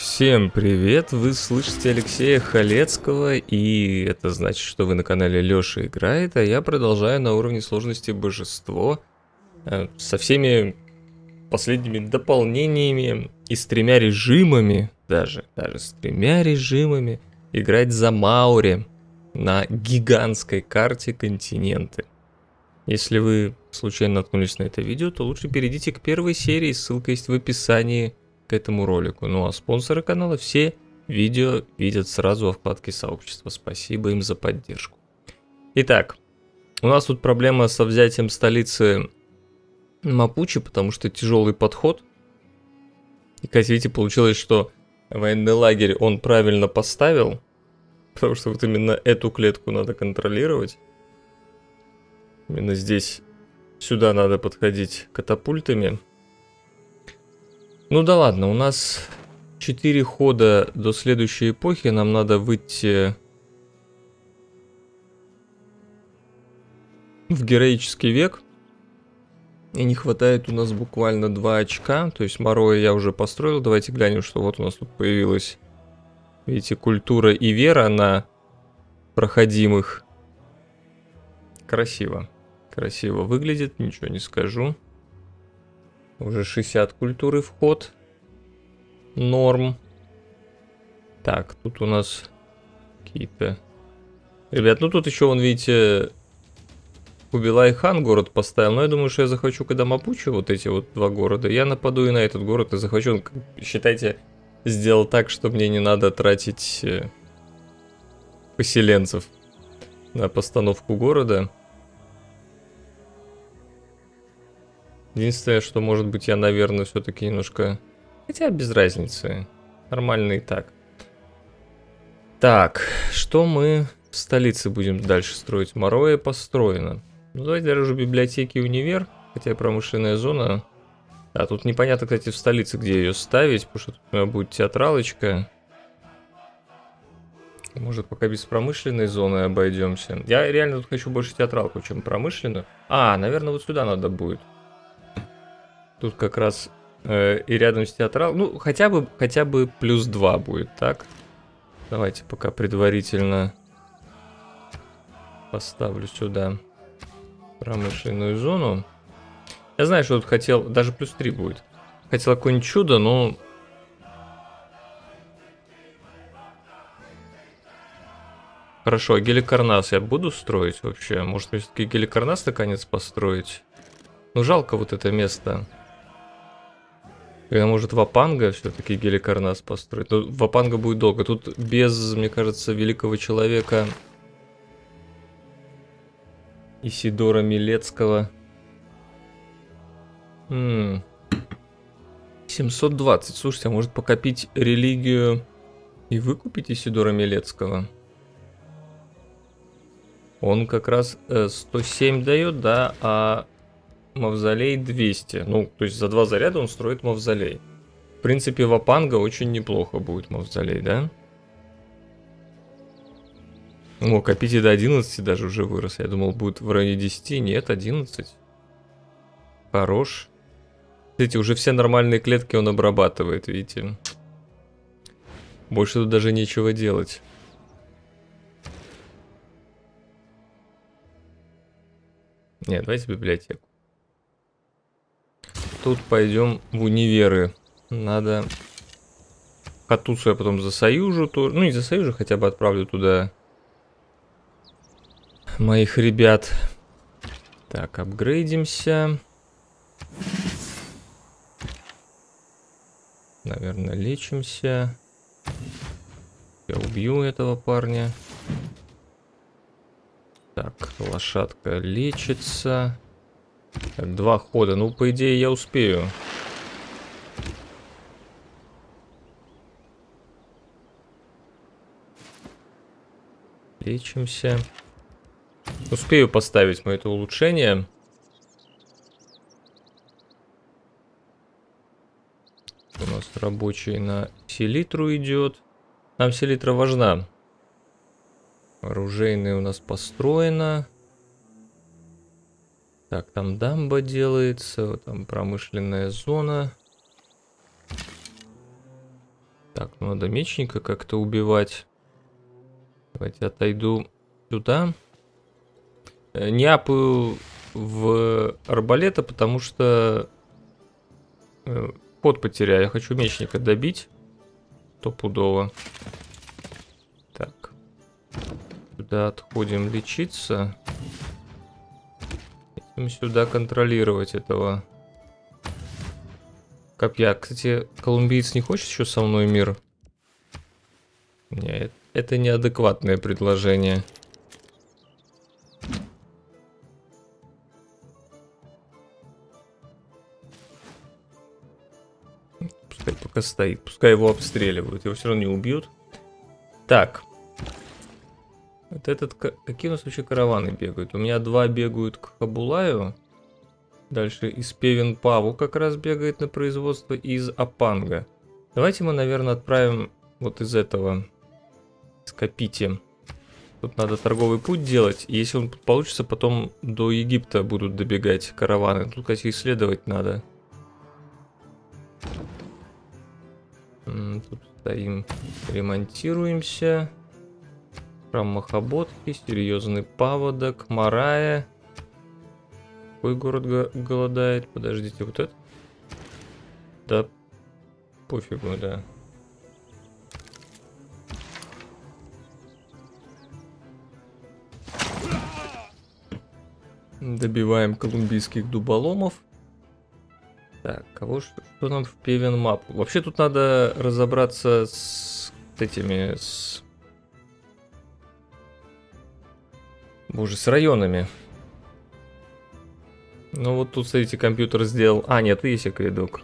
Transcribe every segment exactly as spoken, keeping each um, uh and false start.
Всем привет! Вы слышите Алексея Халецкого, и это значит, что вы на канале Лёша Играет, а я продолжаю на уровне сложности Божество со всеми последними дополнениями и с тремя режимами, даже, даже с тремя режимами, играть за Маори на гигантской карте Континенты. Если вы случайно наткнулись на это видео, то лучше перейдите к первой серии, ссылка есть в описании к этому ролику. Ну а спонсоры канала все видео видят сразу во вкладке сообщества. Спасибо им за поддержку. Итак, у нас тут проблема со взятием столицы Мапучи, потому что тяжелый подход. И, как видите, получилось, что военный лагерь он правильно поставил, потому что вот именно эту клетку надо контролировать. Именно здесь, сюда надо подходить катапультами. Ну да ладно, у нас четыре хода до следующей эпохи, нам надо выйти в героический век. И не хватает у нас буквально два очка, то есть Мароя я уже построил. Давайте глянем, что вот у нас тут появилась, видите, культура и вера на проходимых. Красиво, красиво выглядит, ничего не скажу. Уже шестьдесят культуры вход. Норм. Так, тут у нас какие-то... Ребят, ну тут еще, вон, видите, Кубилай-Хан город поставил. Но я думаю, что я захвачу Кадамапучу, вот эти вот два города. Я нападу и на этот город и захвачу. Он, считайте, сделал так, что мне не надо тратить поселенцев на постановку города. Единственное, что, может быть, я, наверное, все-таки немножко... Хотя без разницы. Нормально и так. Так, что мы в столице будем дальше строить? Мароэ построено. Ну, давайте дороже библиотеки и универ. Хотя промышленная зона... А тут непонятно, кстати, в столице, где ее ставить. Потому что тут у меня будет театралочка. Может, пока без промышленной зоны обойдемся. Я реально тут хочу больше театралку, чем промышленную. А, наверное, вот сюда надо будет. Тут как раз э, и рядом с театрал. Ну, хотя бы, хотя бы плюс два будет, так? Давайте пока предварительно поставлю сюда промышленную зону. Я знаю, что тут хотел... Даже плюс три будет. Хотел какое-нибудь чудо, но... Хорошо, а Галикарнас я буду строить вообще? Может, мне все-таки Галикарнас наконец построить? Ну, жалко вот это место. Может, Вапанга все-таки Галикарнас построить. Но Вапанга будет долго. Тут без, мне кажется, великого человека Исидора Милецкого. М-м. семьсот двадцать. Слушайте, а может покопить религию и выкупить Исидора Милецкого? Он как раз э, сто семь дает, да, а... Мавзолей двести. Ну, то есть за два заряда он строит мавзолей. В принципе, Вапанга очень неплохо будет мавзолей, да? О, копите до одиннадцати даже уже вырос. Я думал, будет в районе десяти. Нет, одиннадцать. Хорош. Смотрите, уже все нормальные клетки он обрабатывает, видите? Больше тут даже нечего делать. Нет, давайте в библиотеку. Тут пойдем в универы. Надо Хатусу я потом за Союзу тоже. Ну и за Союзу хотя бы отправлю туда моих ребят. Так, апгрейдимся. Наверное, лечимся. Я убью этого парня. Так, лошадка лечится. Так, два хода. Ну, по идее, я успею. Лечимся. Успею поставить мы это улучшение. У нас рабочий на селитру идет. Нам селитра важна. Оружейная у нас построена. Так, там дамба делается, вот там промышленная зона. Так, надо мечника как-то убивать. Давайте отойду сюда. Не апаю в арбалета, потому что ход потеряю. Я хочу мечника добить. Стопудово. Так. Сюда отходим лечиться. Идем сюда контролировать этого копья. Кстати, колумбиец не хочет еще со мной мир? Нет, это неадекватное предложение. Пускай пока стоит, пускай его обстреливают, его все равно не убьют. Так. Вот этот... Какие у нас вообще караваны бегают? У меня два бегают к Кабулаю. Дальше из Певен-Паву как раз бегает на производство, и из Апанга. Давайте мы, наверное, отправим вот из этого. Скопите. Тут надо торговый путь делать. И если он получится, потом до Египта будут добегать караваны. Тут, кстати, исследовать надо. Тут стоим, ремонтируемся. Про махоботки, серьезный паводок, Мараэ. Какой город голодает? Подождите, вот это? Да пофигу, да. Добиваем колумбийских дуболомов. Так, кого что, что нам в Певен-Мапу? Вообще тут надо разобраться с этими... С... Боже, с районами. Ну вот тут, смотрите, компьютер сделал... А, нет, есть акведук.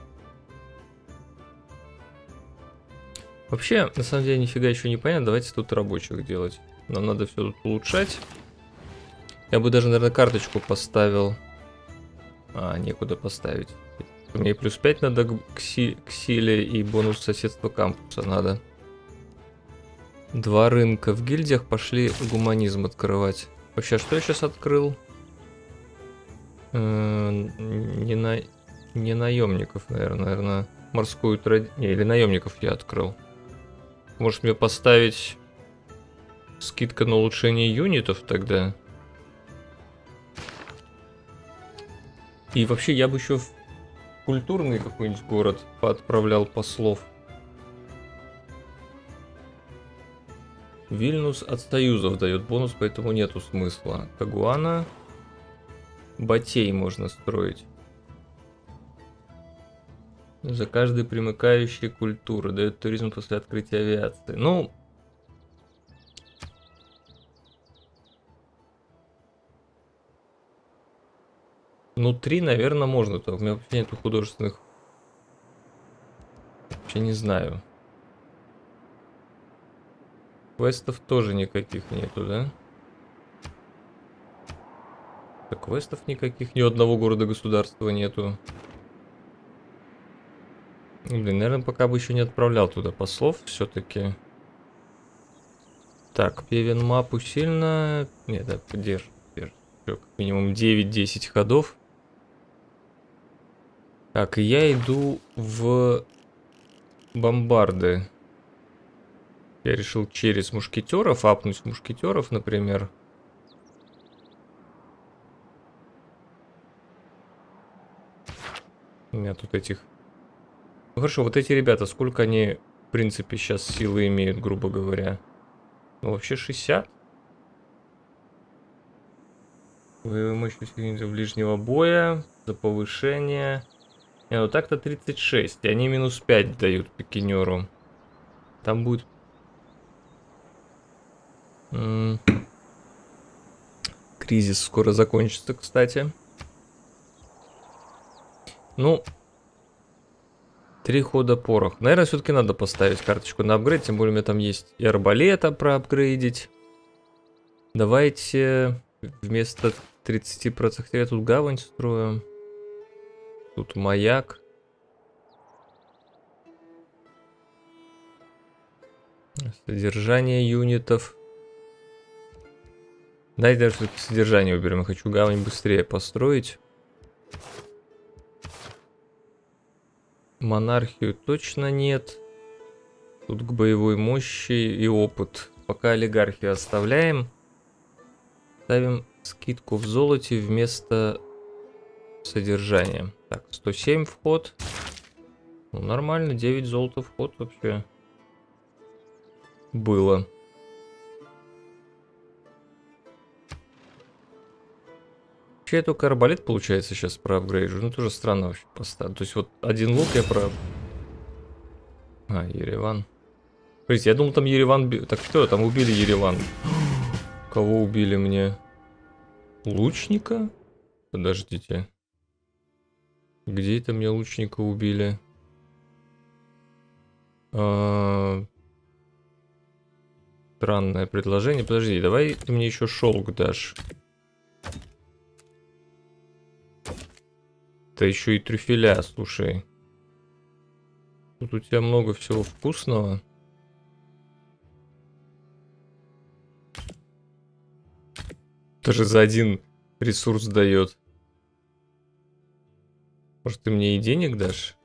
Вообще, на самом деле, нифига еще не понятно. Давайте тут рабочих делать. Нам надо все тут улучшать. Я бы даже, наверное, карточку поставил. А, некуда поставить. Мне плюс пять надо к, си... к силе и бонус соседства кампуса надо. Два рынка в гильдиях. Пошли гуманизм открывать. Вообще, что я сейчас открыл? Не, на... не наемников, наверное, наверное. Морскую традицию. Не, или наемников я открыл. Может мне поставить скидка на улучшение юнитов тогда? И вообще я бы еще в культурный какой-нибудь город поотправлял послов. Вильнюс от союзов дает бонус, поэтому нету смысла. Тагуана. Батей можно строить. За каждой примыкающей культуры дает туризм после открытия авиации. Ну... Ну, три, наверное, можно. У меня вообще нету художественных... Вообще не знаю. Квестов тоже никаких нету, да? Так, квестов никаких, ни одного города-государства нету. Блин, наверное, пока бы еще не отправлял туда послов все-таки. Так, Певен-Мапу сильно... Нет, да, подержи, подержи. Как минимум девять-десять ходов. Так, я иду в бомбарды. Я решил через мушкетеров, апнуть мушкетеров, например. У меня тут этих... Ну хорошо, вот эти ребята, сколько они, в принципе, сейчас силы имеют, грубо говоря? Ну, вообще шестьдесят. Боевые мощности ближнего боя, за повышение. Не, ну так-то тридцать шесть, и они минус пять дают пикинеру. Там будет... М-м- кризис скоро закончится, кстати. Ну, три хода порох. Наверное, все-таки надо поставить карточку на апгрейд. Тем более у меня там есть и арбалета проапгрейдить. Давайте вместо тридцати процентов я тут гавань строю. Тут маяк. Содержание юнитов. Давайте даже все-таки содержание выберем. Я хочу гавань быстрее построить. Монархию точно нет. Тут к боевой мощи и опыт. Пока олигархию оставляем. Ставим скидку в золоте вместо содержания. Так, сто семь вход. Ну, нормально, девять золота вход вообще было. Вообще я только арбалет, получается, сейчас проапгрейджу. Ну, тоже странно вообще поставил. То есть вот один лук я про... А, Ереван. Смотрите, я думал, там Ереван... Так что, там убили Ереван. Кого убили мне? Лучника? Подождите. Где это мне лучника убили? А... Странное предложение. Подожди, давай ты мне еще шелк дашь. Это еще и трюфеля, слушай. Тут у тебя много всего вкусного. Даже за один ресурс дает. Может, ты мне и денег дашь?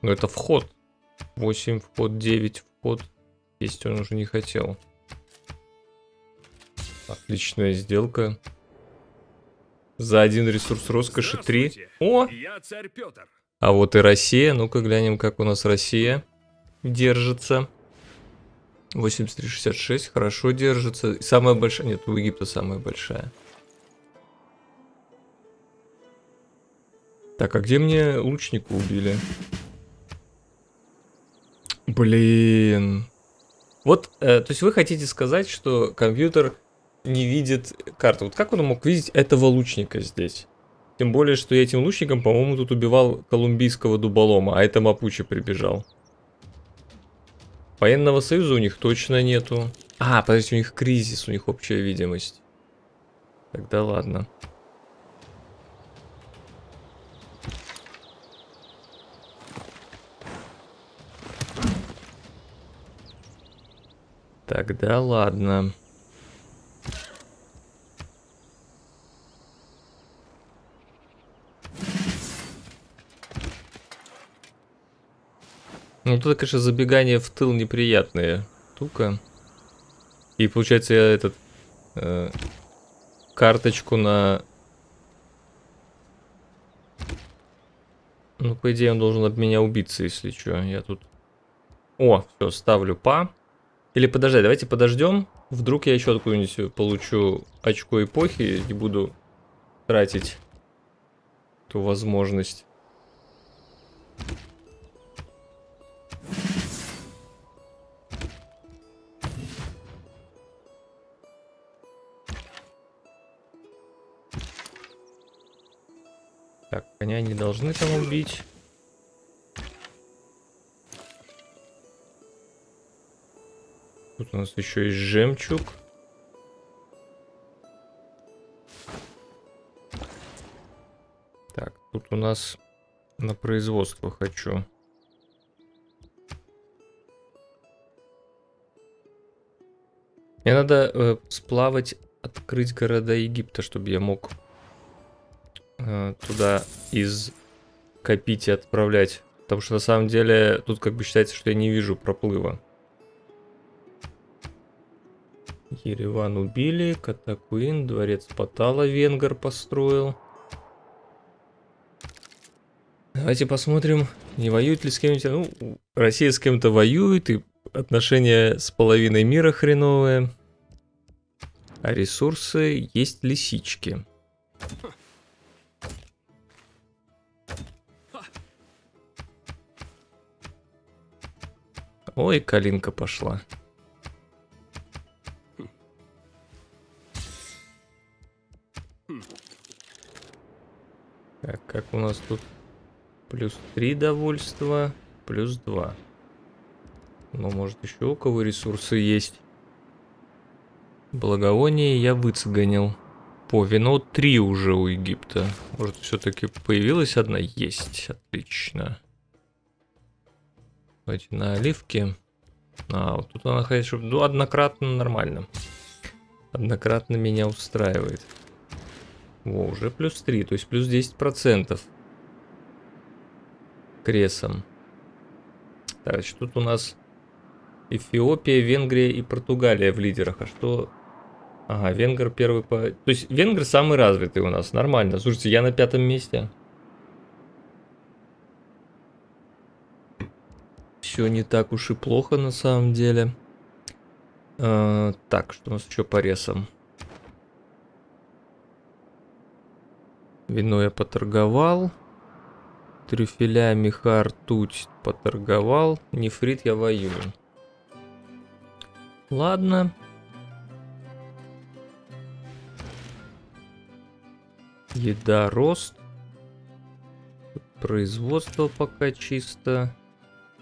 Ну, это вход. восемь вход, девять вход. Есть он уже не хотел. Отличная сделка. За один ресурс роскоши три. О! Я царь Петр. А вот и Россия. Ну-ка глянем, как у нас Россия держится. восемьдесят три шестьдесят шесть. Хорошо держится. И самая большая... Нет, у Египта самая большая. Так, а где мне лучника убили? Блин. Вот, э, то есть вы хотите сказать, что компьютер... не видит карту. Вот как он мог видеть этого лучника здесь? Тем более, что я этим лучником, по-моему, тут убивал колумбийского дуболома, а это мапучи прибежал. Военного союза у них точно нету. А, подождите, у них кризис, у них общая видимость. Тогда ладно. Тогда ладно. Ну, тут, конечно, забегание в тыл неприятная штука. И, получается, я этот... Э, карточку на... Ну, по идее, он должен от меня убиться, если что. Я тут... О, все, ставлю Па. Или подожди, давайте подождем. Вдруг я еще какую-нибудь получу очко эпохи и буду тратить эту возможность. Так, коня не должны там убить. Тут у нас еще есть жемчуг. Так, тут у нас на производство хочу. Мне надо э, сплавать, открыть города Египта, чтобы я мог... туда из копить и отправлять. Потому что на самом деле тут как бы считается, что я не вижу проплыва. Ереван убили, Катакуин, дворец Патала венгер построил. Давайте посмотрим, не воюет ли с кем-нибудь. Ну, Россия с кем-то воюет, и отношения с половиной мира хреновые. А ресурсы есть лисички. Ой, калинка пошла. Так, как у нас тут? Плюс три довольства, плюс два. Ну, может, еще у кого ресурсы есть. Благовоние я выцеганил. По вино три уже у Египта. Может, все-таки появилась одна? Есть, отлично. На оливке. А, вот тут она, конечно, ну, однократно нормально. Однократно меня устраивает. О, уже плюс три, то есть плюс десять процентов к ресам. Так, значит, тут у нас Эфиопия, Венгрия и Португалия в лидерах. А что... Ага, венгр первый по... То есть венгр самый развитый у нас, нормально. Слушайте, я на пятом месте. Все не так уж и плохо на самом деле. А, так, что у нас еще по ресам? Вино я поторговал. Трюфеля, меха, ртуть поторговал. Нефрит я воюю. Ладно. Еда, рост. Производство пока чисто.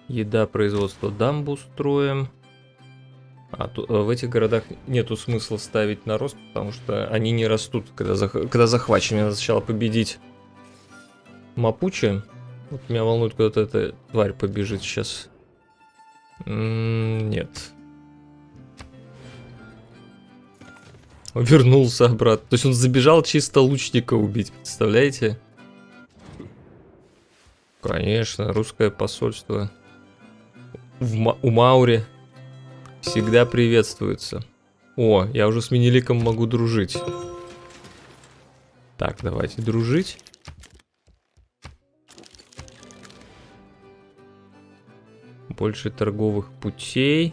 Еда, производство, дамбу строим. А тут, в этих городах нету смысла ставить на рост, потому что они не растут, когда, зах... когда захвачены. Надо сначала победить Мапучи. Вот меня волнует, куда-то эта тварь побежит сейчас. М-м- нет. Вернулся обратно. То есть он забежал чисто лучника убить, представляете? Конечно, русское посольство в ма у Маори всегда приветствуется. О, я уже с Менеликом могу дружить. Так, давайте дружить. Больше торговых путей.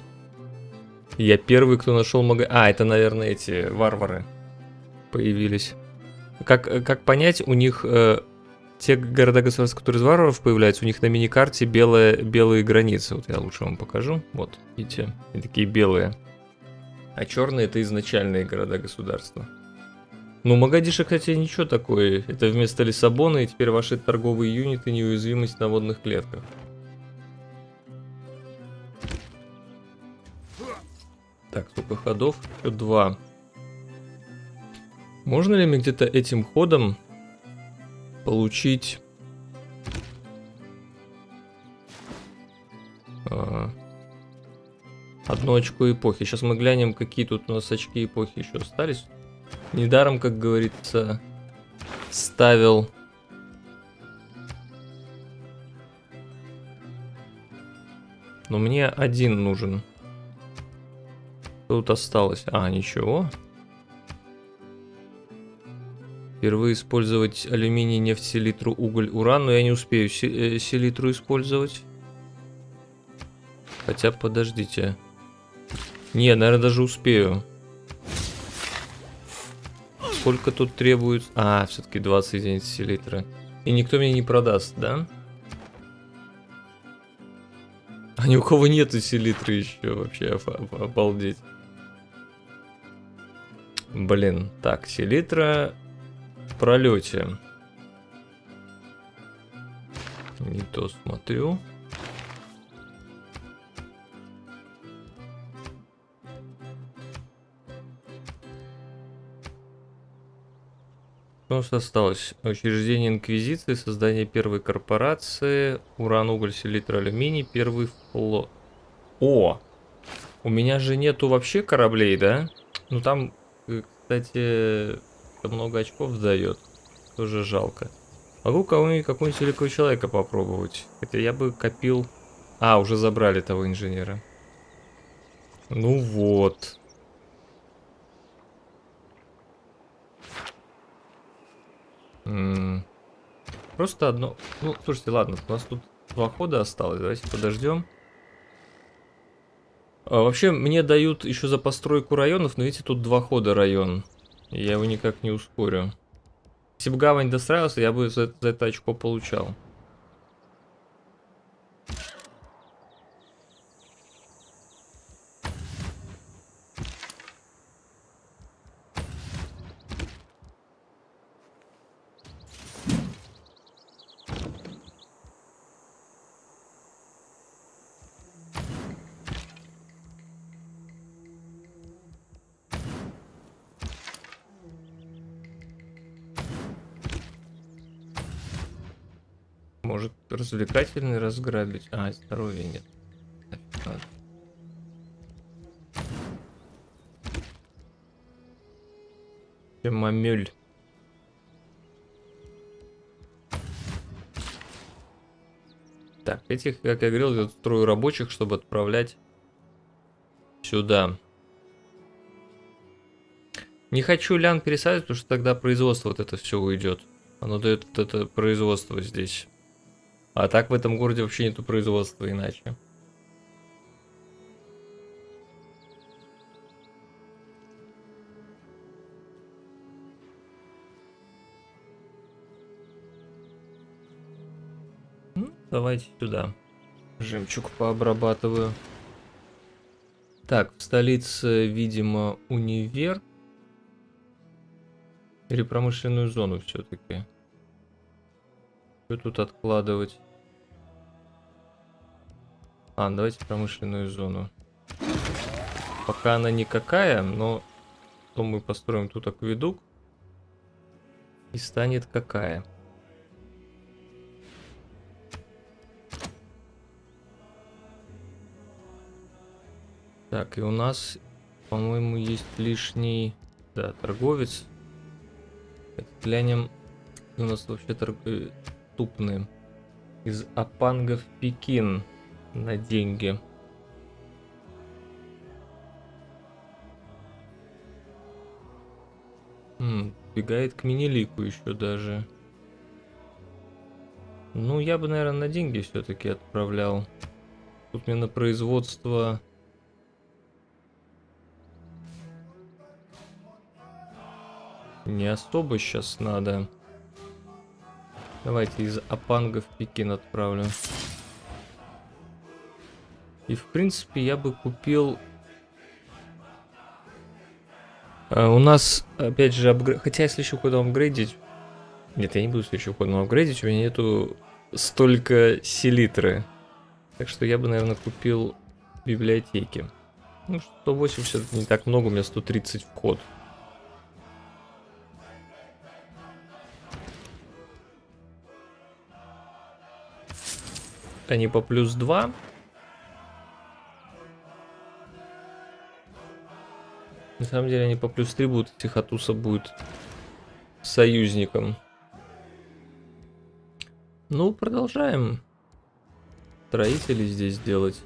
Я первый, кто нашел мага... А, это, наверное, эти варвары появились. Как, как понять, у них... Э, те города-государства, которые из варваров появляются, у них на миникарте белые, белые границы. Вот я лучше вам покажу. Вот, видите? Они такие белые. А черные — это изначальные города-государства. Ну, Могадишо, кстати, ничего такое. Это вместо Лиссабона, и теперь ваши торговые юниты — неуязвимость на водных клетках. Так, сколько ходов? Еще два. Можно ли мне где-то этим ходом получить... А, одно очко эпохи. Сейчас мы глянем, какие тут у нас очки эпохи еще остались. Недаром, как говорится, ставил... Но мне один нужен. Тут осталось. А, ничего. Впервые использовать алюминий, нефть, селитру, уголь, уран. Но я не успею селитру использовать. Хотя, подождите. Не, наверное, даже успею. Сколько тут требуется? А, все-таки двадцать единиц селитры. И никто мне не продаст, да? А ни у кого нету селитры еще. Вообще, обалдеть. Блин, так, селитра в пролете. Не то смотрю. Что у нас осталось? Учреждение инквизиции, создание первой корпорации, уран, уголь, селитра, алюминий, первый флот. О! У меня же нету вообще кораблей, да? Ну там... Кстати, много очков дает. Тоже жалко. Могу кого-нибудь, какого-нибудь великого человека попробовать. Хотя я бы копил... А, уже забрали того инженера. Ну вот. М-м- просто одно... Ну, слушайте, ладно, у нас тут два хода осталось. Давайте подождем. Вообще, мне дают еще за постройку районов, но видите, тут два хода район. Я его никак не ускорю. Если бы гавань достраивался, я бы за, за это очко получал. Может, развлекательный разграбить? А, здоровья нет. Мамюль. Так, этих, как я говорил, я строю рабочих, чтобы отправлять сюда. Не хочу лян пересадить, потому что тогда производство вот это все уйдет. Оно дает вот это производство здесь. А так в этом городе вообще нету производства иначе. Ну, давайте сюда. Жемчуг пообрабатываю. Так, в столице, видимо, универ. Или промышленную зону все-таки. Что тут откладывать? А, давайте промышленную зону. Пока она никакая, но потом мы построим тут акведук. И станет какая. Так, и у нас, по-моему, есть лишний, да, торговец. Глянем, у нас вообще торгуют тупные. Из Апанга в Пекин на деньги. М-м, бегает к Менелику еще даже. Ну, я бы, наверное, на деньги все-таки отправлял. Тут мне на производство... Не особо сейчас надо. Давайте из Апанга в Пекин отправлю. И в принципе я бы купил... А, у нас опять же апгрейд... Хотя если еще куда апгрейдить... Нет, я не буду еще куда апгрейдить. У меня нету столько селитры. Так что я бы, наверное, купил библиотеки. Ну, сто восемьдесят не так много, у меня сто тридцать вход. Они по плюс два. На самом деле они по плюс три будут. Тихотуса будет союзником. Ну, продолжаем. Строителей здесь делать.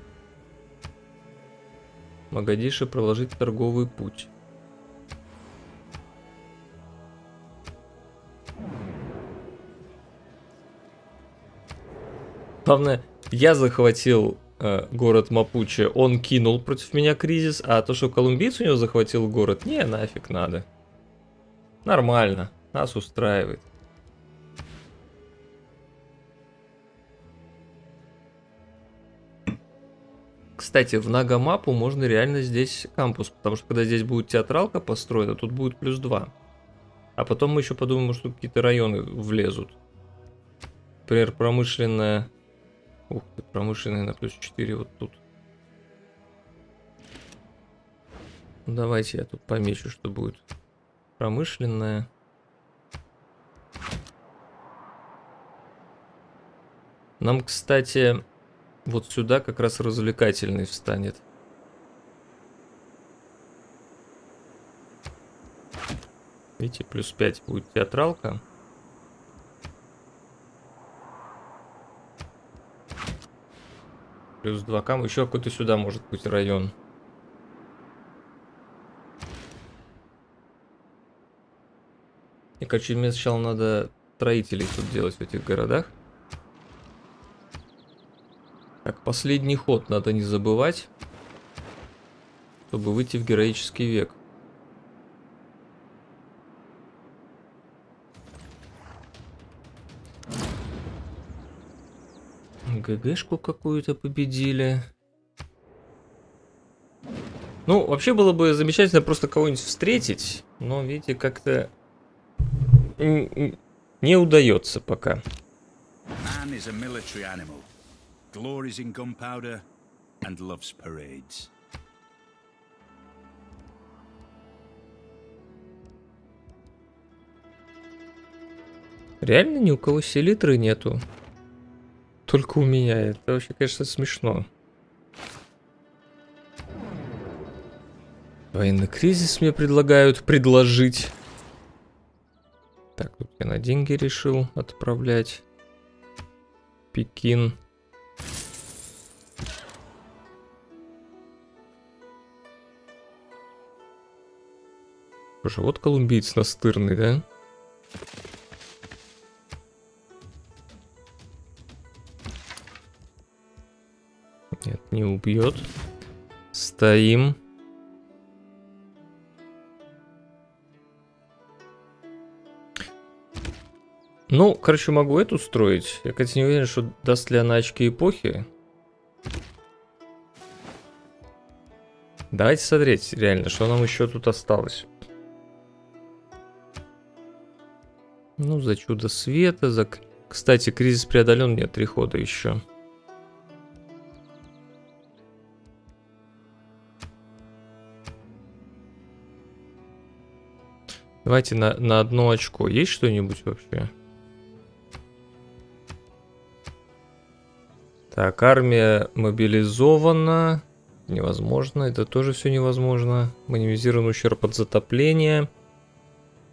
Могадишо проложить торговый путь. Главное, я захватил э, город Мапучи, он кинул против меня кризис, а то, что колумбийцы у него захватил город, не, нафиг надо. Нормально, нас устраивает. Кстати, в Нгулу-Мапу можно реально здесь кампус, потому что когда здесь будет театралка построена, тут будет плюс два. А потом мы еще подумаем, что какие-то районы влезут. Например, промышленная... Ух ты, промышленный на плюс четыре вот тут. Давайте я тут помечу, что будет. Промышленная. Нам, кстати, вот сюда как раз развлекательный встанет. Видите, плюс пять будет театралка. Плюс два кам. Еще какой-то сюда может быть район. И, короче, мне сначала надо строителей тут делать в этих городах. Так, последний ход надо не забывать, чтобы выйти в героический век. ГГшку какую-то победили. Ну, вообще было бы замечательно просто кого-нибудь встретить, но, видите, как-то не удается пока. Реально ни у кого селитры нету. Только у меня. Это вообще, конечно, смешно. Военный кризис мне предлагают предложить. Так, тут я на деньги решил отправлять. Пекин. Слушай, вот колумбиец настырный, да? Нет, не убьет. Стоим. Ну, короче, могу эту строить. Я, кстати, не уверен, что даст ли она очки эпохи. Давайте смотреть, реально, что нам еще тут осталось. Ну, за чудо света, за... Кстати, кризис преодолен, нет, три хода еще. Давайте на, на одно очко. Есть что-нибудь вообще? Так, армия мобилизована. Невозможно. Это тоже все невозможно. Минимизирован ущерб от затопления.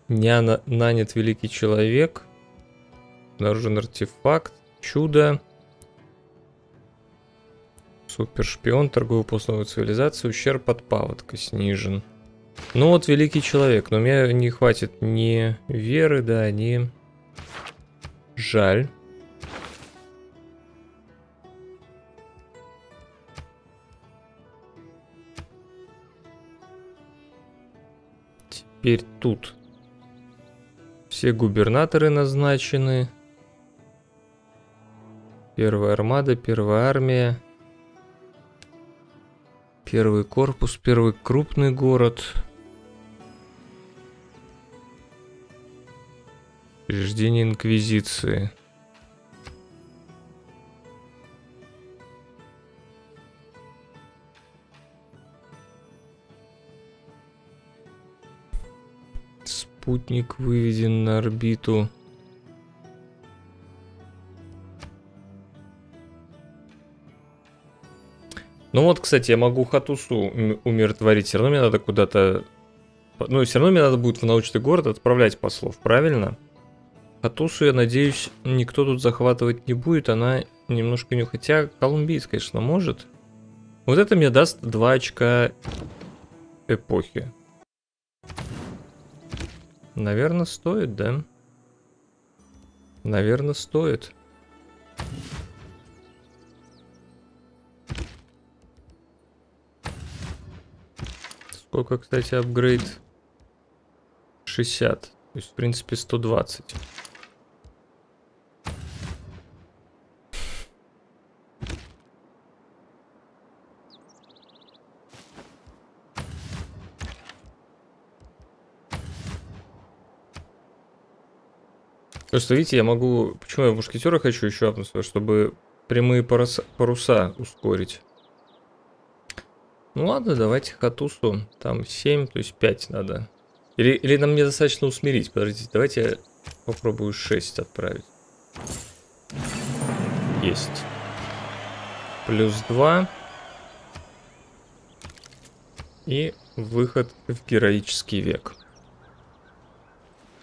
Не на, нанят великий человек. Обнаружен артефакт. Чудо. Супершпион. Торговый пост новой цивилизации. Ущерб от паводка снижен. Ну вот, великий человек. Но мне не хватит ни веры, да, ни... Жаль. Теперь тут. Все губернаторы назначены. Первая армада, первая армия. Первый корпус, первый крупный город. Учреждение инквизиции. Спутник выведен на орбиту. Ну вот, кстати, я могу Хатусу умиротворить. Все равно мне надо куда-то... Ну, все равно мне надо будет в научный город отправлять послов, правильно? Хатусу, я надеюсь, никто тут захватывать не будет. Она немножко не... Хотя колумбийц, конечно, может. Вот это мне даст два очка эпохи. Наверное, стоит, да? Наверное, стоит. Сколько, кстати, апгрейд? шестьдесят. То есть, в принципе, сто двадцать. То есть, видите, я могу... Почему я мушкетера хочу еще апнуть? Чтобы прямые паруса, паруса ускорить. Ну ладно, давайте Хатусу. Там семь, то есть пять надо. Или, или нам недостаточно усмирить. Подождите, давайте я попробую шесть отправить. Есть. Плюс два. И выход в героический век.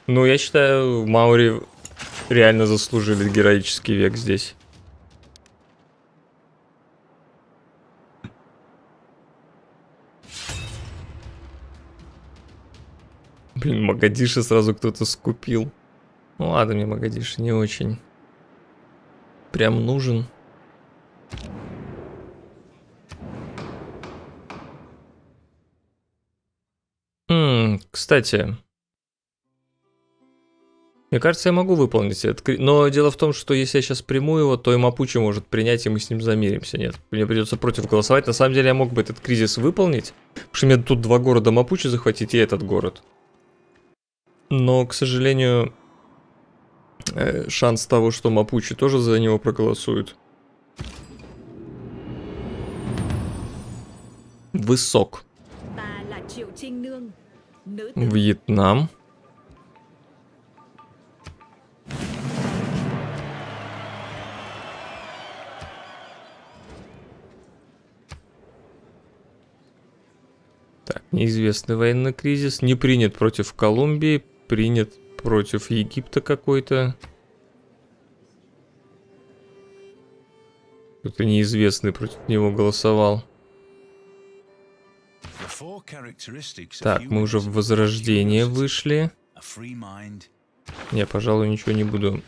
Ну, я считаю, Маори реально заслужили героический век здесь. Блин, Могадишо сразу кто-то скупил. Ну ладно, мне Могадишо не очень прям нужен. М-м, кстати, мне кажется, я могу выполнить это. Но дело в том, что если я сейчас приму его, то и Мапучи может принять, и мы с ним замиримся. Нет, мне придется против голосовать. На самом деле я мог бы этот кризис выполнить, потому что мне тут два города Мапучи захватить и этот город. Но, к сожалению, шанс того, что Мапучи тоже за него проголосуют, высок. Вьетнам. Так, неизвестный военный кризис. Не принят против Колумбии. Принят против Египта какой-то. Кто-то неизвестный против него голосовал. Так, мы уже в Возрождение вышли. Я, пожалуй, ничего не буду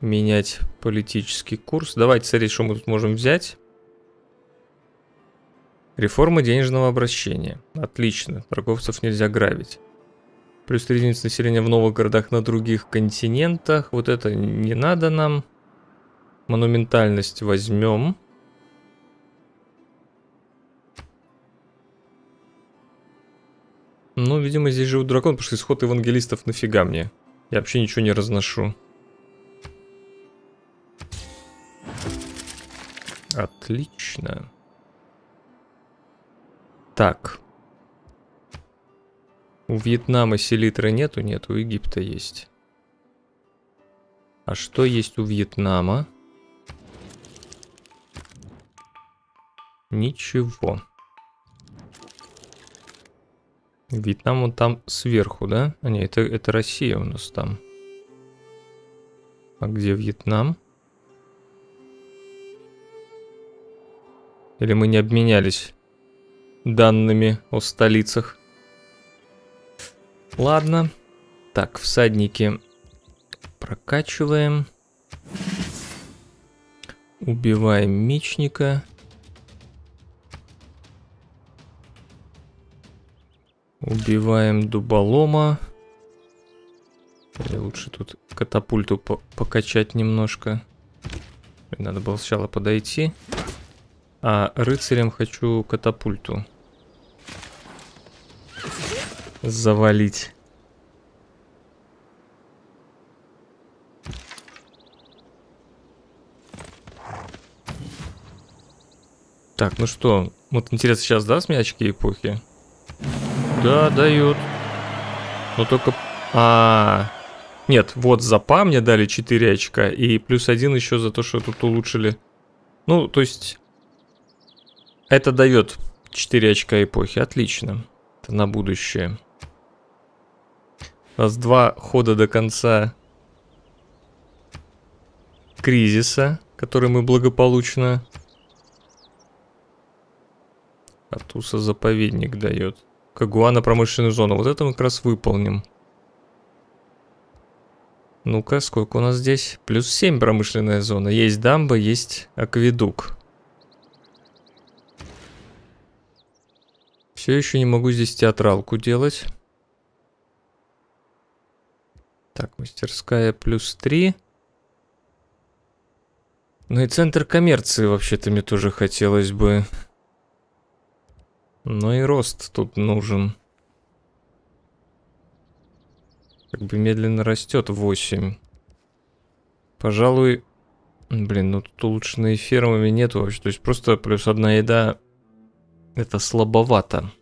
менять политический курс. Давайте смотреть, что мы тут можем взять. Реформа денежного обращения. Отлично. Торговцев нельзя грабить. Плюс единиц населения в новых городах на других континентах. Вот это не надо нам. Монументальность возьмем. Ну, видимо, здесь живут драконы, потому что исход евангелистов нафига мне. Я вообще ничего не разношу. Отлично. Так. У Вьетнама селитры нету? Нет, у Египта есть. А что есть у Вьетнама? Ничего. Вьетнам он там сверху, да? А нет, это, это Россия у нас там. А где Вьетнам? Или мы не обменялись данными о столицах? Ладно. Так, всадники прокачиваем. Убиваем мечника. Убиваем дуболома. Или лучше тут катапульту по покачать немножко. Надо было сначала подойти. А рыцарем хочу катапульту завалить. Так, ну что, вот интересно, сейчас даст мне очки эпохи? Да, дают. Но только... А, нет, вот за Па мне дали четыре очка. И плюс один еще за то, что тут улучшили. Ну, то есть... Это дает четыре очка эпохи. Отлично. Это на будущее. У нас два хода до конца кризиса, который мы благополучно... Атуса заповедник дает. Кагуана промышленную зону. Вот это мы как раз выполним. Ну-ка, сколько у нас здесь? Плюс семь промышленная зона. Есть дамба, есть акведук. Все еще не могу здесь театралку делать. Так, мастерская плюс три. Ну и центр коммерции вообще-то мне тоже хотелось бы. Но и рост тут нужен. Как бы медленно растет восемь. Пожалуй... Блин, ну тут улучшенные фермами нету вообще. То есть просто плюс одна еда... Это слабовато.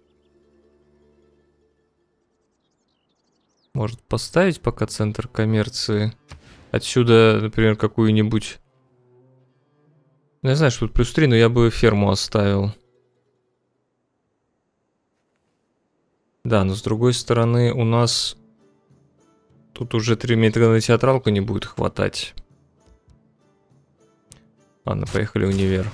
Может поставить пока центр коммерции? Отсюда, например, какую-нибудь... Я знаю, что тут плюс три, но я бы ферму оставил. Да, но с другой стороны у нас тут уже три метра на театралку не будет хватать. Ладно, поехали универ.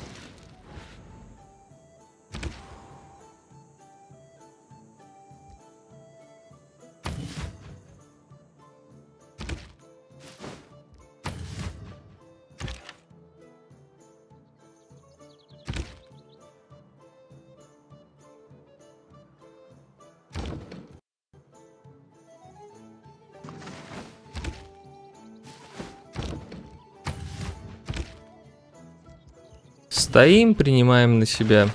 Стоим, принимаем на себя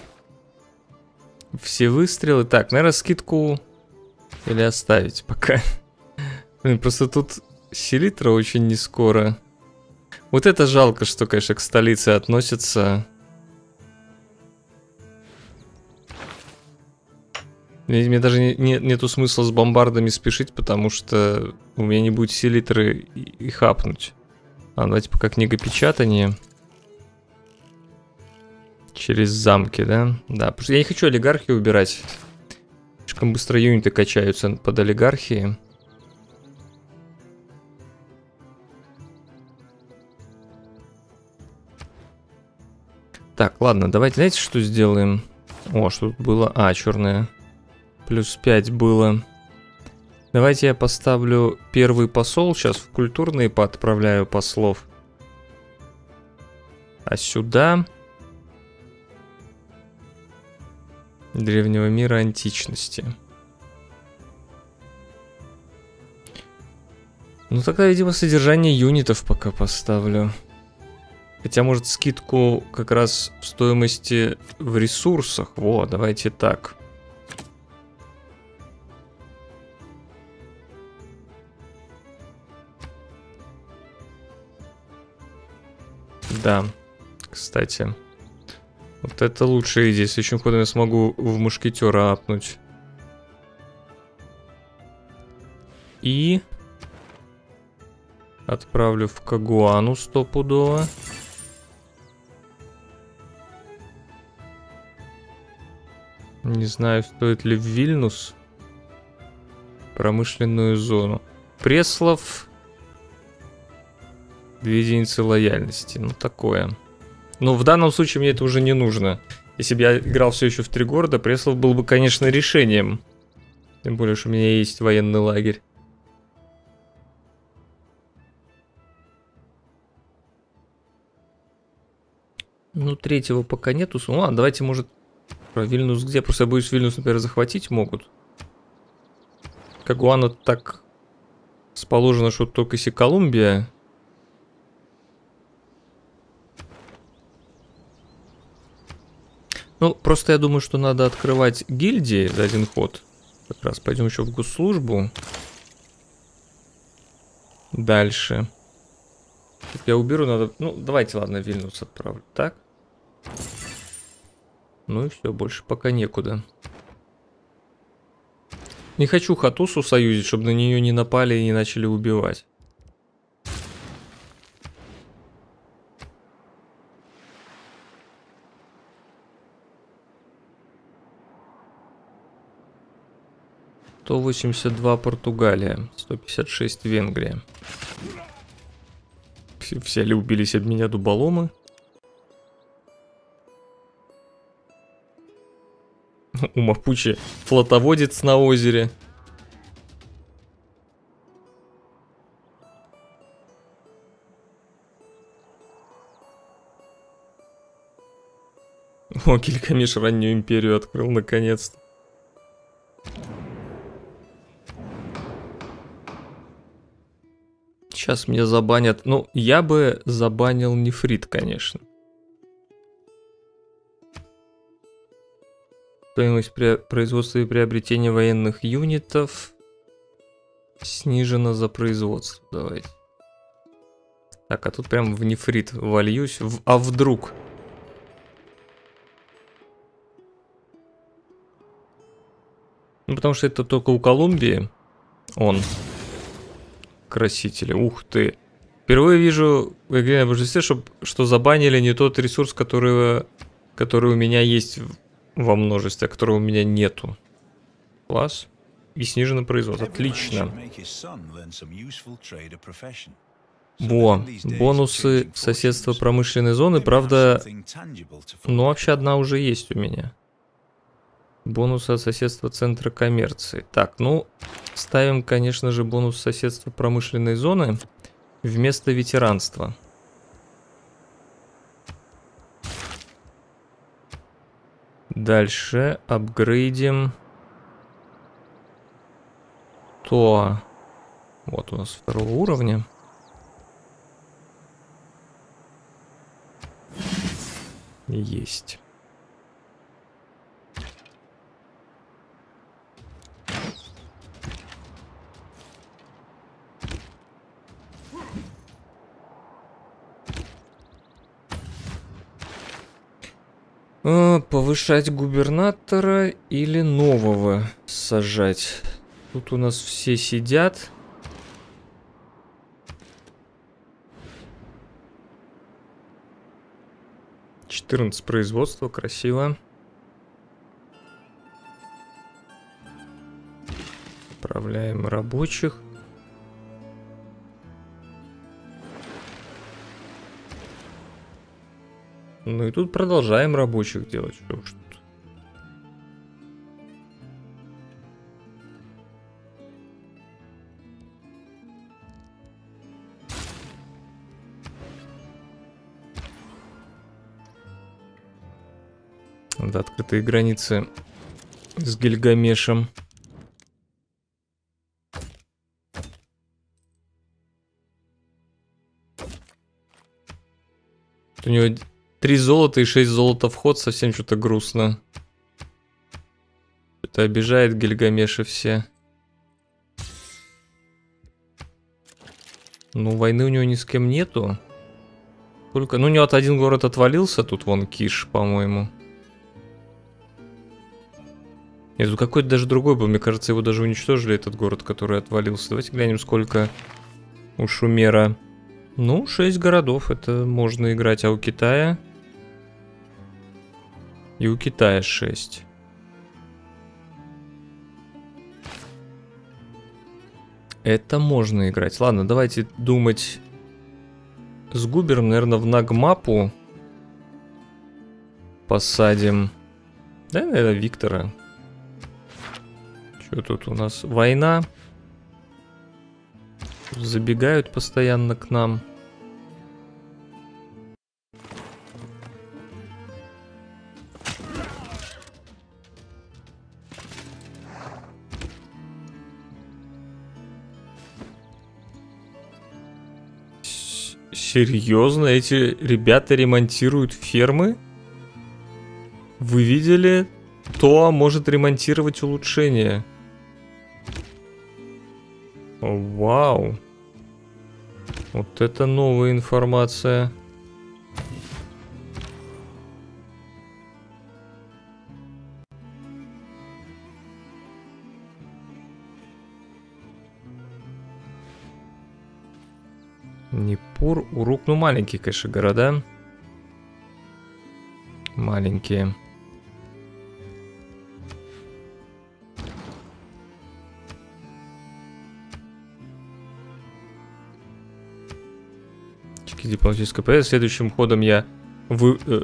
все выстрелы. Так, наверное, скидку или оставить пока. Блин, просто тут селитра очень не скоро. Вот это жалко, что, конечно, к столице относится. Мне, мне даже не, не, нету смысла с бомбардами спешить, потому что у меня не будет селитры и, и хапнуть. А, давайте пока книгопечатание. Через замки, да? Да, потому что я не хочу олигархию убирать. Слишком быстро юниты качаются под олигархии. Так, ладно, давайте, знаете, что сделаем? О, что тут было? А, черная Плюс пять было. Давайте я поставлю первый посол. Сейчас в культурные поотправляю послов. А сюда... Древнего мира, античности. Ну тогда, видимо, содержание юнитов пока поставлю. Хотя, может, скидку как раз в стоимости в ресурсах. Во, давайте так. Да, кстати. Вот это лучшая идея. Следующим ходом я смогу в мушкетера апнуть. И отправлю в Кагуану стопудово. Не знаю, стоит ли в Вильнюс. Промышленную зону. Преслов. Две единицы лояльности. Ну такое. Но в данном случае мне это уже не нужно. Если бы я играл все еще в три города, Преслов был бы, конечно, решением. Тем более, что у меня есть военный лагерь. Ну, третьего пока нету. Ну, ладно, давайте, может, про Вильнюс где? Просто я боюсь, Вильнюс, например, захватить могут. Кагуана так расположено, что только если Колумбия... Ну, просто я думаю, что надо открывать гильдии за один ход. Как раз пойдем еще в госслужбу. Дальше. Тут я уберу, надо... Ну, давайте, ладно, Вильнюс отправлю. Так. Ну и все, больше пока некуда. Не хочу Хатусу союзить, чтобы на нее не напали и не начали убивать. сто восемьдесят два Португалия, сто пятьдесят шесть Венгрия. Все, все ли убились от меня дуболомы? У Мапучи флотоводец на озере. О, Гильгамеш раннюю империю открыл наконец-то. Сейчас меня забанят. Ну, я бы забанил нефрит, конечно. Стоимость производства и приобретения военных юнитов снижена за производство. Давайте. Так, а тут прям в нефрит вольюсь. В... А вдруг? Ну, потому что это только у Колумбии. Он... Красители. Ух ты. Впервые вижу в игре на божестве, что, что забанили не тот ресурс, которого, который у меня есть во множестве, а которого у меня нету. Класс. И снижено производство. Отлично. Во. Бонусы соседства промышленной зоны. Правда, ну вообще одна уже есть у меня. Бонусы от соседства центра коммерции. Так, ну, ставим, конечно же, бонус соседства промышленной зоны вместо ветеранства. Дальше апгрейдим Тоа. Вот у нас второго уровня. Есть. Повышать губернатора или нового сажать? Тут у нас все сидят. четырнадцать производства, красиво. Отправляем рабочих. Ну и тут продолжаем рабочих делать. Что, что Надо открытые границы с Гильгамешем. У него три золота и шесть золота в ход, совсем что-то грустно. Что-то обижает Гильгамеша все. Ну, войны у него ни с кем нету. Только, ну, у него один город отвалился, тут вон Киш, по-моему. Нет, тут какой-то даже другой был, мне кажется, его даже уничтожили, этот город, который отвалился. Давайте глянем, сколько у Шумера. Ну, шесть городов, это можно играть, а у Китая... И у Китая шесть. Это можно играть. Ладно, давайте думать с Губером, наверное, в Нагмапу посадим. Да, наверное, Виктора. Что тут у нас? Война. Забегают постоянно к нам. Серьезно, эти ребята ремонтируют фермы? Вы видели? Тоа может ремонтировать улучшения. Вау. Вот это новая информация. Непур, Урук, ну маленькие, конечно, города. Маленькие. Дипломатическая победа. Следующим ходом я вы... э,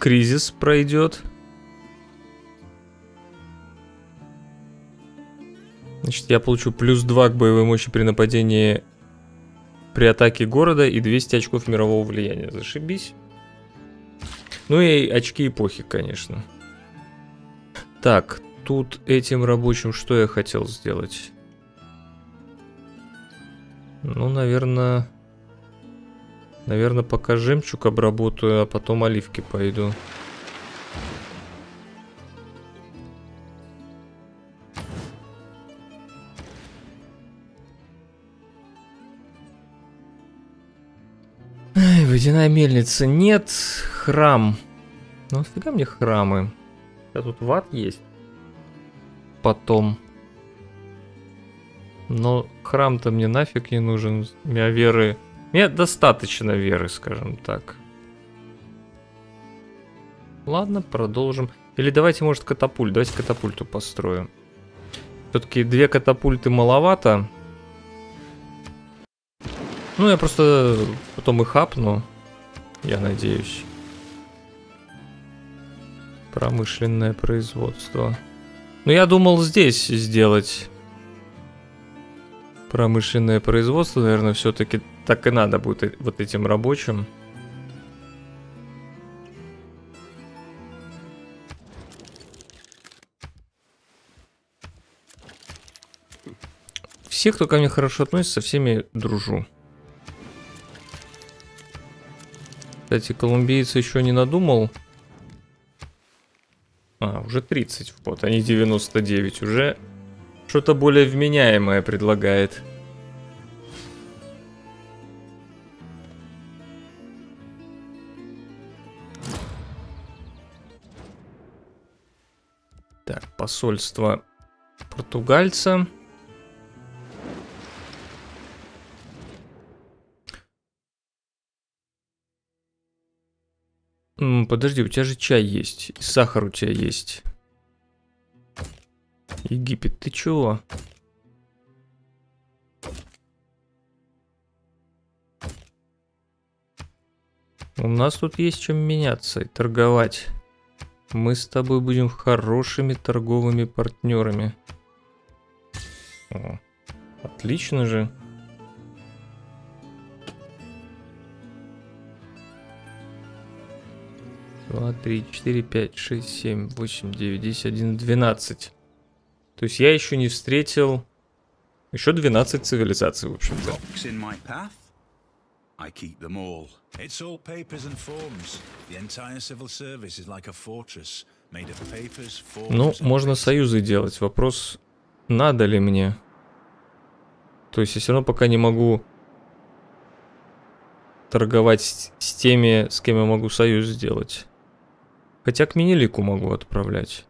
кризис пройдет. Значит, я получу плюс два к боевой мощи при нападении, при атаке города и двести очков мирового влияния. Зашибись. Ну и очки эпохи, конечно. Так, тут этим рабочим что я хотел сделать? Ну, наверное... Наверное, пока жемчуг обработаю, а потом оливки пойду. Эх, водяная мельница. Нет, храм. Ну, нафига мне храмы? Да тут ват есть. Потом. Но храм-то мне нафиг не нужен. У меня веры... Мне достаточно веры, скажем так. Ладно, продолжим. Или давайте, может, катапульт. Давайте катапульту построим. Все-таки две катапульты маловато. Ну, я просто потом их хапну. Я надеюсь. Промышленное производство. Ну, я думал здесь сделать... Промышленное производство, наверное, все-таки так и надо будет вот этим рабочим. Все, кто ко мне хорошо относится, со всеми дружу. Кстати, колумбийцы еще не надумал. А, уже тридцать в год, они девяносто девять уже... Что-то более вменяемое предлагает. Так, посольство португальца. М-м, подожди, у тебя же чай есть. И сахар у тебя есть. Египет, ты чего? У нас тут есть чем меняться и торговать. Мы с тобой будем хорошими торговыми партнерами. О, отлично же. два, три, четыре, пять, шесть, семь, восемь, девять, десять, одиннадцать, двенадцать. То есть я еще не встретил еще двенадцать цивилизаций, в общем-то. Ну, можно союзы делать. Вопрос, надо ли мне. То есть я все равно пока не могу торговать с, с теми, с кем я могу союз сделать. Хотя к Менелику могу отправлять.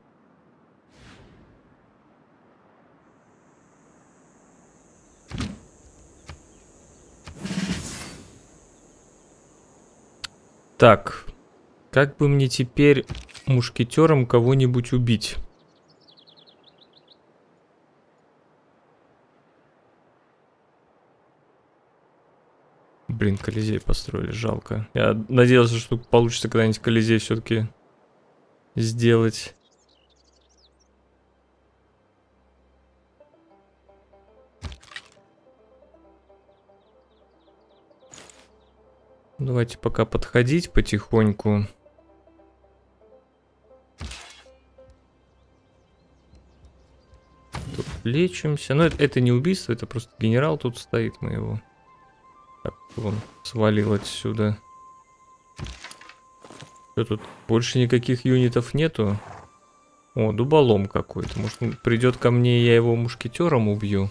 Так, как бы мне теперь мушкетером кого-нибудь убить? Блин, Колизей построили, жалко. Я надеялся, что получится когда-нибудь Колизей все-таки сделать. Давайте пока подходить потихоньку. Тут лечимся. Но это, это не убийство, это просто генерал тут стоит моего. Так, он свалил отсюда. Что тут? Больше никаких юнитов нету. О, дуболом какой-то. Может, он придет ко мне, и я его мушкетером убью.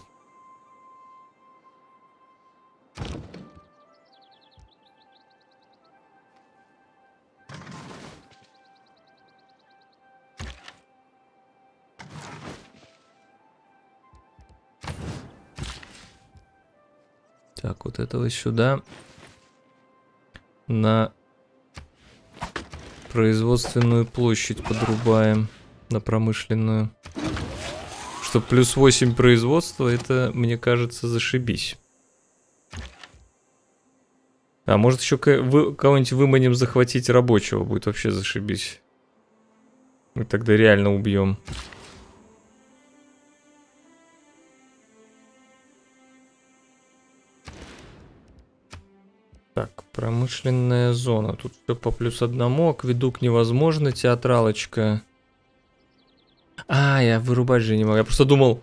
Так, вот этого сюда на производственную площадь подрубаем, на промышленную. Что плюс восемь производства, это, мне кажется, зашибись. А может еще кого-нибудь выманим захватить рабочего, будет вообще зашибись. Мы тогда реально убьем. Так, промышленная зона. Тут все по плюс одному. Акведук невозможно, театралочка. А, я вырубать же не могу. Я просто думал,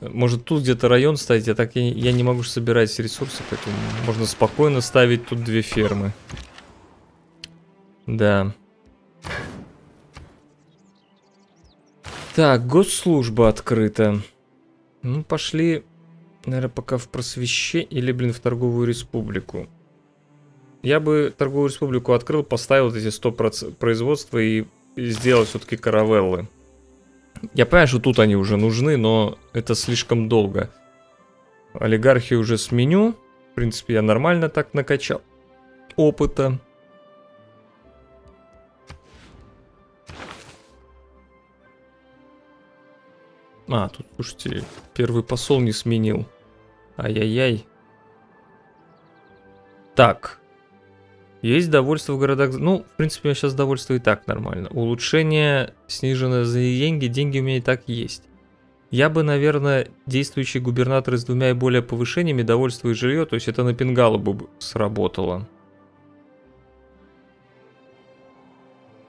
может тут где-то район ставить, а так я, я не могу собирать ресурсы, поэтому можно спокойно ставить тут две фермы. Да. Так, госслужба открыта. Ну, пошли, наверное, пока в просвещение или, блин, в торговую республику. Я бы торговую республику открыл, поставил эти сто процентов производства и сделал все-таки каравеллы. Я понимаю, что тут они уже нужны, но это слишком долго. Олигархию уже сменю. В принципе, я нормально так накачал опыта. А, тут, слушайте, первый посол не сменил. Ай-яй-яй. Так. Есть довольство в городах. Ну, в принципе, у меня сейчас довольство и так нормально. Улучшение снижено за деньги. Деньги у меня и так есть. Я бы, наверное, действующий губернатор с двумя и более повышениями, довольство и жилье, то есть это на Пингалу бы сработало.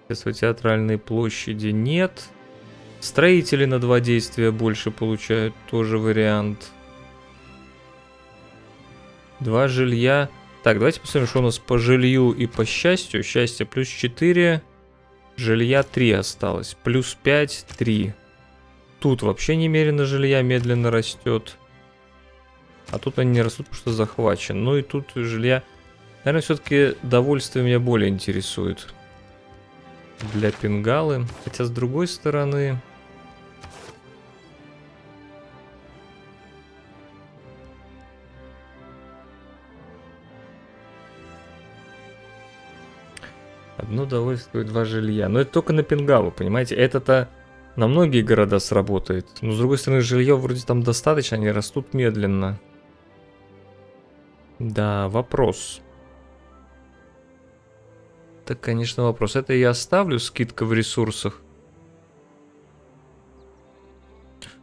Сейчас театральные площади нет. Строители на два действия больше получают. Тоже вариант. Два жилья... Так, давайте посмотрим, что у нас по жилью и по счастью. Счастье плюс четыре, жилья три осталось. Плюс пять, три. Тут вообще немерено жилья, медленно растет. А тут они не растут, потому что захвачен. Ну и тут жилья... Наверное, все-таки довольствие меня более интересует. Для Пингалы. Хотя с другой стороны... Одно довольствие, два жилья. Но это только на Пингалу, понимаете? Это-то на многие города сработает. Но, с другой стороны, жилье вроде там достаточно, они растут медленно. Да, вопрос. Это, конечно, вопрос. Это я оставлю, скидка в ресурсах.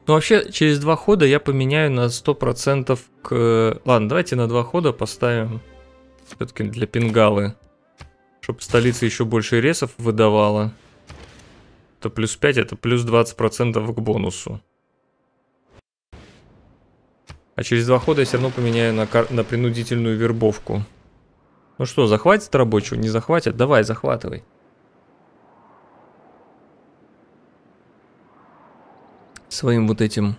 Ну, вообще, через два хода я поменяю на сто процентов к... Ладно, давайте на два хода поставим все-таки для Пингалы. Чтобы столица еще больше ресов выдавала. Это плюс пять, это плюс двадцать процентов к бонусу. А через два хода я все равно поменяю на, на принудительную вербовку. Ну что, захватит рабочего? Не захватит? Давай, захватывай. Своим вот этим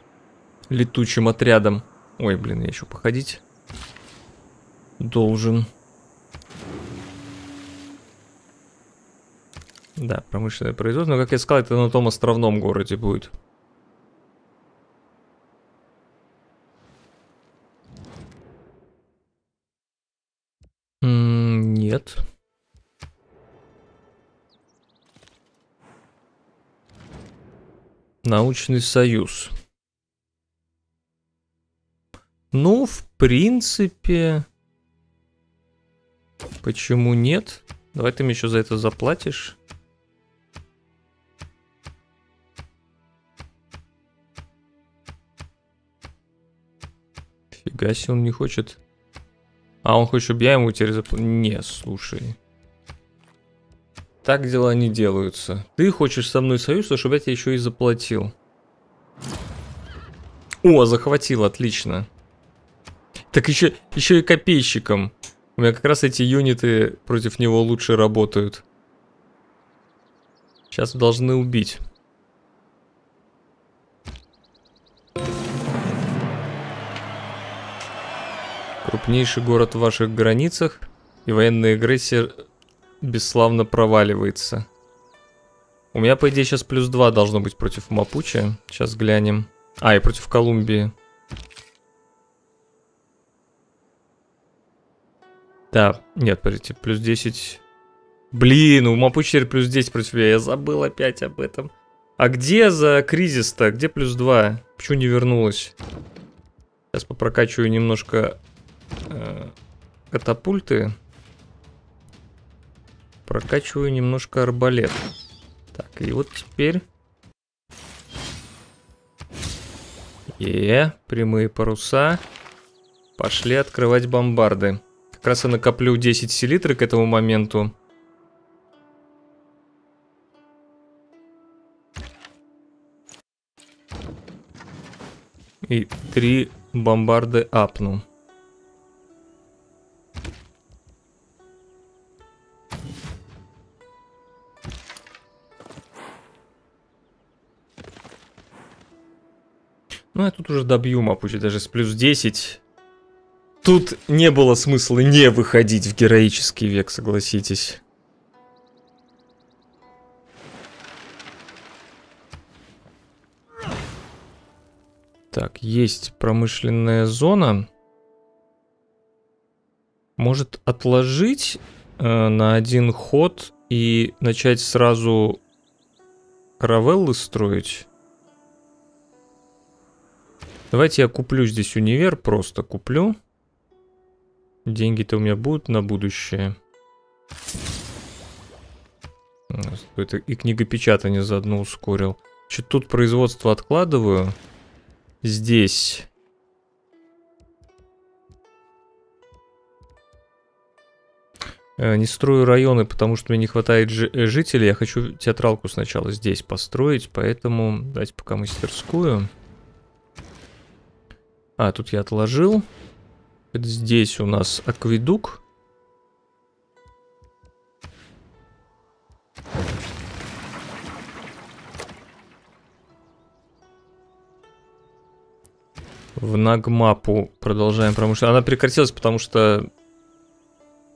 летучим отрядом. Ой, блин, я еще походить должен. Да, промышленное производство. Но, как я сказал, это на том островном городе будет. М-м, нет. Научный союз. Ну, в принципе... Почему нет? Давай ты мне еще за это заплатишь. Фига себе, он не хочет. А он хочет, чтобы я ему теперь заплатил. Не, слушай. Так дела не делаются. Ты хочешь со мной союз, чтобы я тебе еще и заплатил. О, захватил, отлично. Так еще, еще и копейщиком. У меня как раз эти юниты против него лучше работают. Сейчас должны убить. Крупнейший город в ваших границах, и военная агрессия бесславно проваливается. У меня, по идее, сейчас плюс два должно быть против Мапучи. Сейчас глянем. А, и против Колумбии. Да, нет, подождите, плюс десять. Блин, у Мапучи теперь плюс десять против меня. Я забыл опять об этом. А где за кризис-то? Где плюс два? Почему не вернулась? Сейчас попрокачиваю немножко э, катапульты. Прокачиваю немножко арбалет. Так, и вот теперь... Е, прямые паруса. Пошли открывать бомбарды. Как раз я накоплю десять селитры к этому моменту. И три бомбарды апну. Ну, я тут уже добью Мапучи, даже с плюс десять. Тут не было смысла не выходить в героический век, согласитесь. Так, есть промышленная зона. Может отложить э, на один ход и начать сразу каравеллы строить? Давайте я куплю здесь универ, просто куплю. Деньги-то у меня будут на будущее. Это и книгопечатание заодно ускорил. Чуть тут производство откладываю. Здесь. Не строю районы, потому что мне не хватает жителей. Я хочу театралку сначала здесь построить, поэтому давайте пока мастерскую. А, тут я отложил. Здесь у нас акведук. В Нагмапу продолжаем промышленность. Она прекратилась, потому что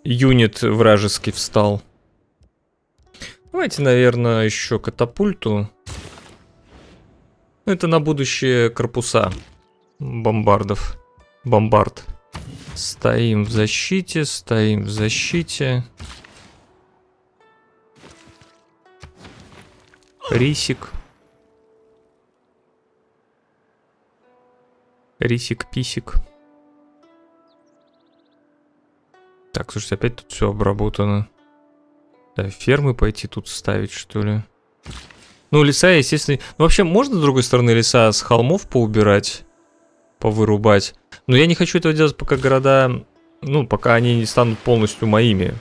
юнит вражеский встал. Давайте, наверное, еще катапульту. Это на будущее корпуса. Бомбардов. Бомбард. Стоим в защите, стоим в защите. Рисик. Рисик-писик. Так, слушайте, опять тут все обработано. Да, фермы пойти тут ставить, что ли? Ну, леса, естественно... Ну, вообще, можно, с другой стороны, леса с холмов поубирать? Повырубать. Но я не хочу этого делать, пока города... Ну, пока они не станут полностью моими.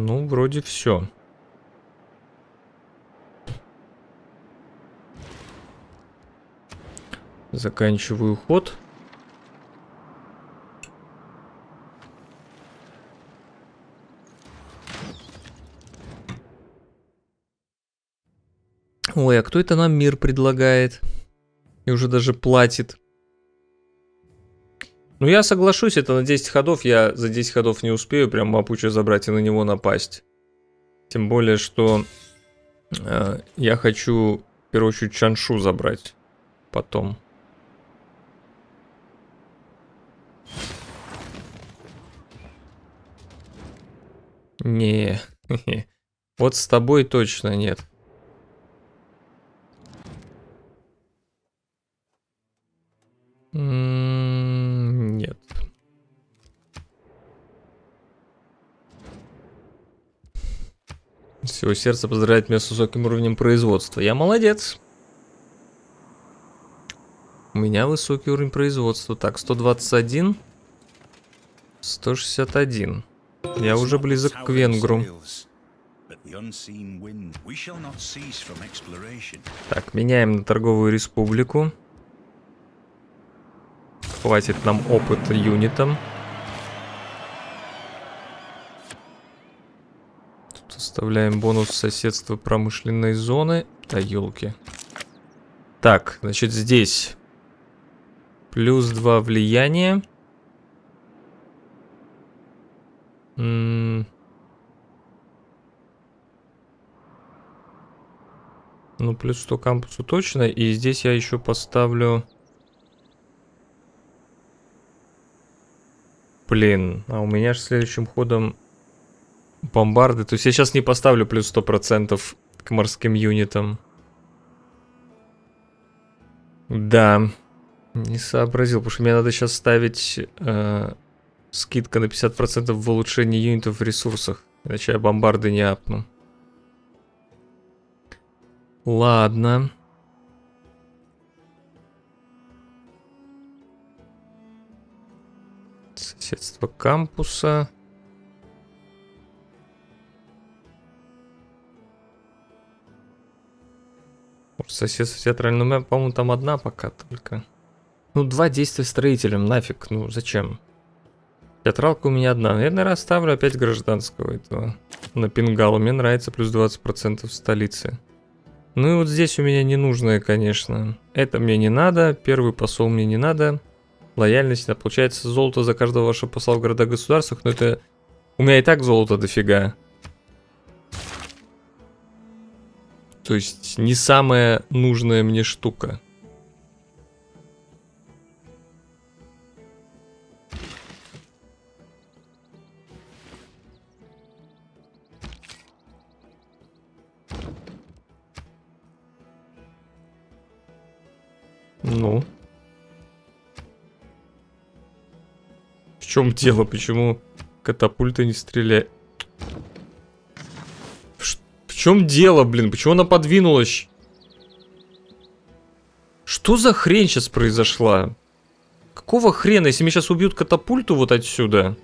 Ну, вроде все. Заканчиваю ход. Ой, а кто это нам мир предлагает? И уже даже платит. Ну, я соглашусь, это на десять ходов. Я за десять ходов не успею прям Мапучи забрать и на него напасть. Тем более, что э, я хочу, в первую очередь, Чаншу забрать потом. Не, вот с тобой точно нет. Нет. Всего сердца поздравляет меня с высоким уровнем производства. Я молодец. У меня высокий уровень производства. Так, сто двадцать один. сто шестьдесят один. Я уже близок к венгру. Так, меняем на торговую республику. Хватит нам опыта юнитам. Тут оставляем бонус соседства промышленной зоны. Да, елки. Так, значит, здесь плюс два влияния. Ну, плюс сто кампусу точно. И здесь я еще поставлю... Блин, а у меня же следующим ходом бомбарды. То есть я сейчас не поставлю плюс сто процентов к морским юнитам. Да, не сообразил, потому что мне надо сейчас ставить... Э Скидка на пятьдесят процентов в улучшении юнитов в ресурсах. Иначе я бомбарды не апну. Ладно. Соседство кампуса. Может, соседство театральное, но, по-моему, там одна пока только. Ну, два действия строителям, нафиг, ну зачем? Театралка у меня одна. Я, наверное, оставлю опять гражданского этого. На Пингалу. Мне нравится плюс двадцать процентов в столице. Ну и вот здесь у меня ненужное, конечно. Это мне не надо. Первый посол мне не надо. Лояльность. Получается золото за каждого вашего посла в городах-государствах. Но это... У меня и так золото дофига. То есть не самая нужная мне штука. Ну. В чем дело? Почему катапульта не стреляет? В чем дело, блин? Почему она подвинулась? Что за хрень сейчас произошла? Какого хрена? Если меня сейчас убьют катапульту вот отсюда.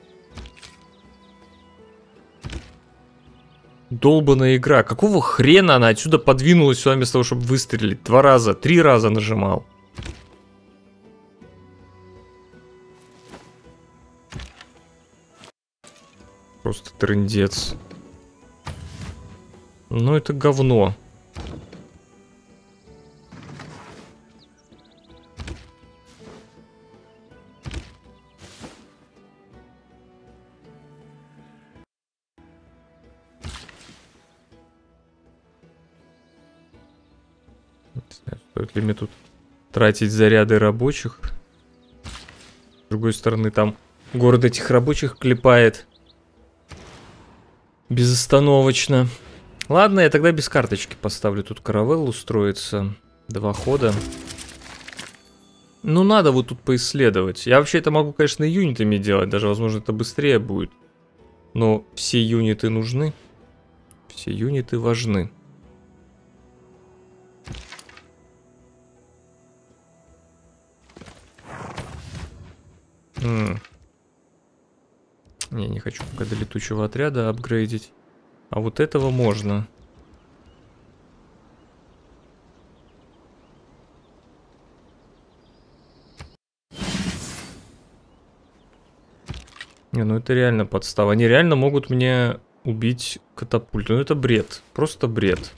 Долбаная игра. Какого хрена она отсюда подвинулась сюда вместо того, чтобы выстрелить? Два раза, три раза нажимал. Просто трындец. Ну это говно. Не знаю, стоит ли мне тут тратить заряды рабочих. С другой стороны, там город этих рабочих клепает. Безостановочно. Ладно, я тогда без карточки поставлю. Тут каравелл устроится. Два хода. Ну, надо вот тут поисследовать. Я вообще это могу, конечно, юнитами делать. Даже, возможно, это быстрее будет. Но все юниты нужны. Все юниты важны. М-м. Не, не хочу пока до летучего отряда апгрейдить. А вот этого можно. Не, ну это реально подстава. Они реально могут мне убить катапульту. Ну это бред. Просто бред.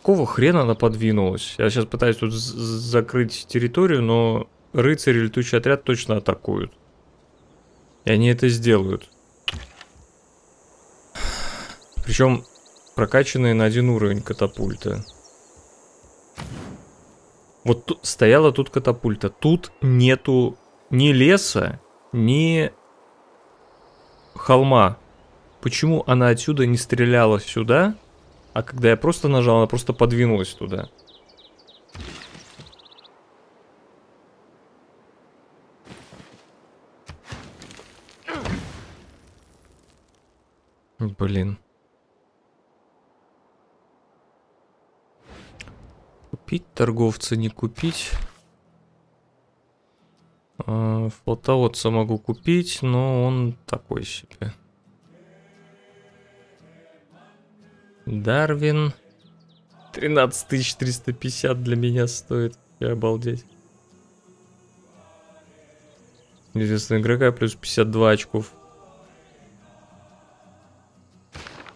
Какого хрена она подвинулась? Я сейчас пытаюсь тут закрыть территорию, но рыцарь и летучий отряд точно атакуют. И они это сделают. Причем прокачанные на один уровень катапульты. Вот тут стояла тут катапульта. Тут нету ни леса, ни холма. Почему она отсюда не стреляла сюда, а когда я просто нажал, она просто подвинулась туда? Блин. Купить торговца, не купить. А, флотоводца могу купить, но он такой себе. Дарвин. тринадцать тысяч триста пятьдесят для меня стоит. Я обалдеть. Неизвестного игрока плюс пятьдесят два очков.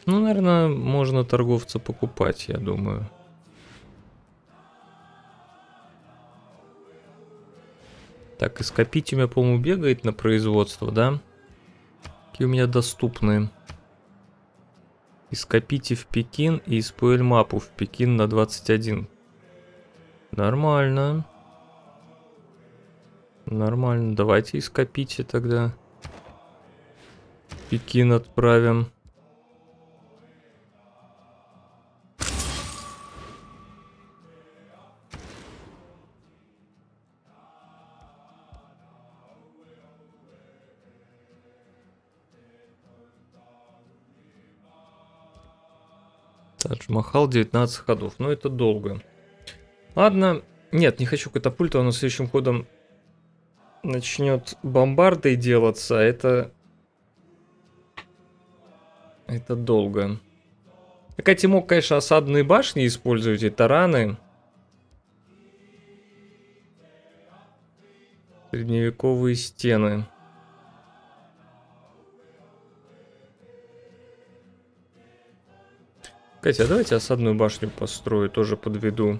Ну, наверное, можно торговца покупать, я думаю. Так, и скопить у меня, по-моему, бегает на производство, да? Какие у меня доступные? Из Копити в Пекин и из Пуэльмапу в Пекин на двадцать один. Нормально. Нормально. Давайте из Копити тогда. Пекин отправим. Таджмахал, девятнадцать ходов. Но это долго. Ладно. Нет, не хочу катапульту. Она следующим ходом начнет бомбардой делаться. Это... Это долго. Так, а ты мог, конечно, осадные башни использовать и тараны. Средневековые стены. Кстати, а давайте осадную башню построю, тоже подведу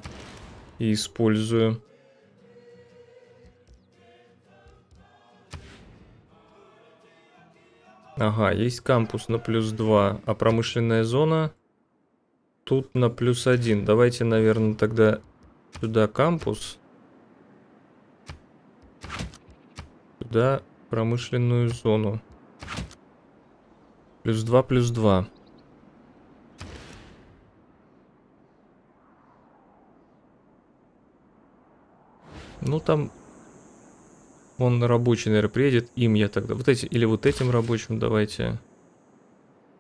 и использую. Ага, есть кампус на плюс два, а промышленная зона тут на плюс один. Давайте, наверное, тогда сюда кампус, сюда промышленную зону. Плюс два, плюс два. Ну, там он рабочий, наверное, приедет. Им я тогда... Вот эти... Или вот этим рабочим давайте.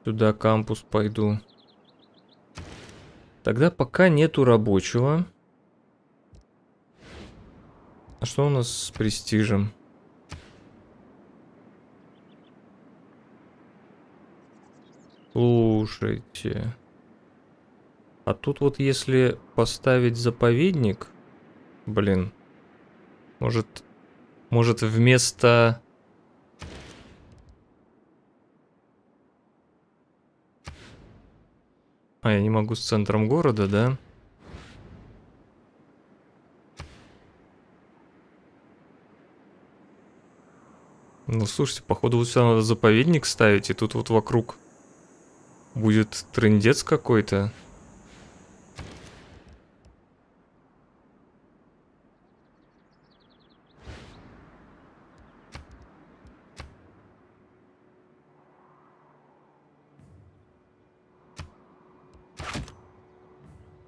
Сюда кампус пойду. Тогда пока нету рабочего. А что у нас с престижем? Слушайте. А тут вот если поставить заповедник... Блин... Может, может вместо... А, я не могу с центром города, да? Ну, слушайте, походу вот сюда надо заповедник ставить, и тут вот вокруг будет трындец какой-то.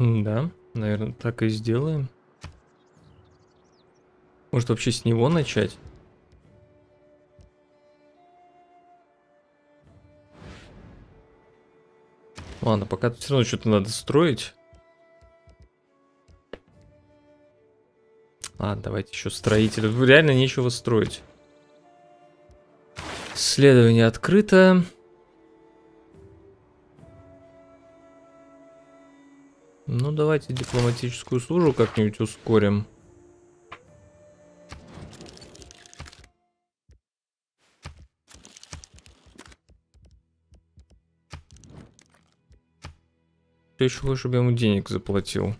Да, наверное, так и сделаем. Может, вообще с него начать? Ладно, пока все равно что-то надо строить. Ладно, давайте еще строителя. Реально нечего строить. Исследование открыто. Ну, давайте дипломатическую службу как-нибудь ускорим. Ты еще хочешь, чтобы я ему денег заплатил?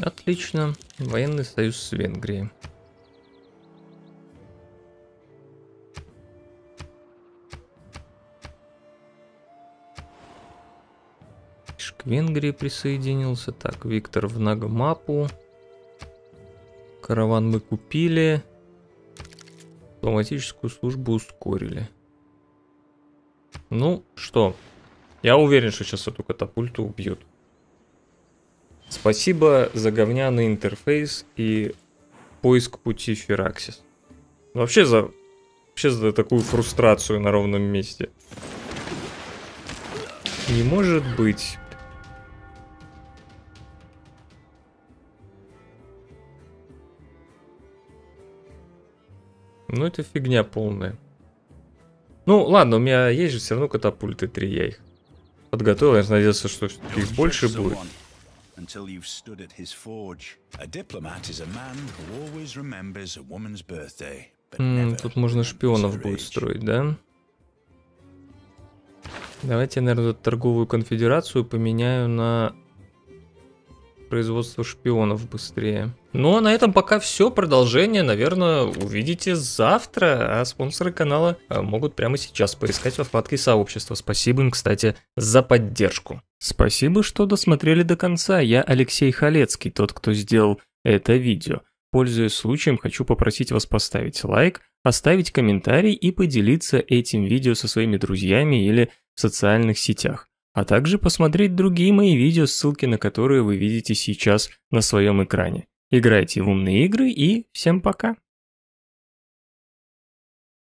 Отлично. Военный союз с Венгрией. К Венгрии присоединился. Так, Виктор в Нгулу-Мапу. Караван мы купили. Дипломатическую службу ускорили. Ну что, я уверен, что сейчас эту катапульту убьют. Спасибо за говняный интерфейс и поиск пути Фераксис. Вообще за, вообще за такую фрустрацию на ровном месте. Не может быть. Ну это фигня полная. Ну ладно, у меня есть же все равно катапульты три, я их подготовил, я надеялся, что их больше будет. Until you've stood at his forge. A diplomat is a man who always remembers a woman's birthday. Mm, тут можно шпионов будет строить, да? Давайте я, наверное, торговую конфедерацию поменяю на производство шпионов быстрее. Ну, а на этом пока все. Продолжение, наверное, увидите завтра. А спонсоры канала могут прямо сейчас поискать во вкладке сообщества. Спасибо им, кстати, за поддержку. Спасибо, что досмотрели до конца. Я Алексей Халецкий, тот, кто сделал это видео. Пользуясь случаем, хочу попросить вас поставить лайк, оставить комментарий и поделиться этим видео со своими друзьями или в социальных сетях, а также посмотреть другие мои видео, ссылки на которые вы видите сейчас на своем экране. Играйте в умные игры и всем пока!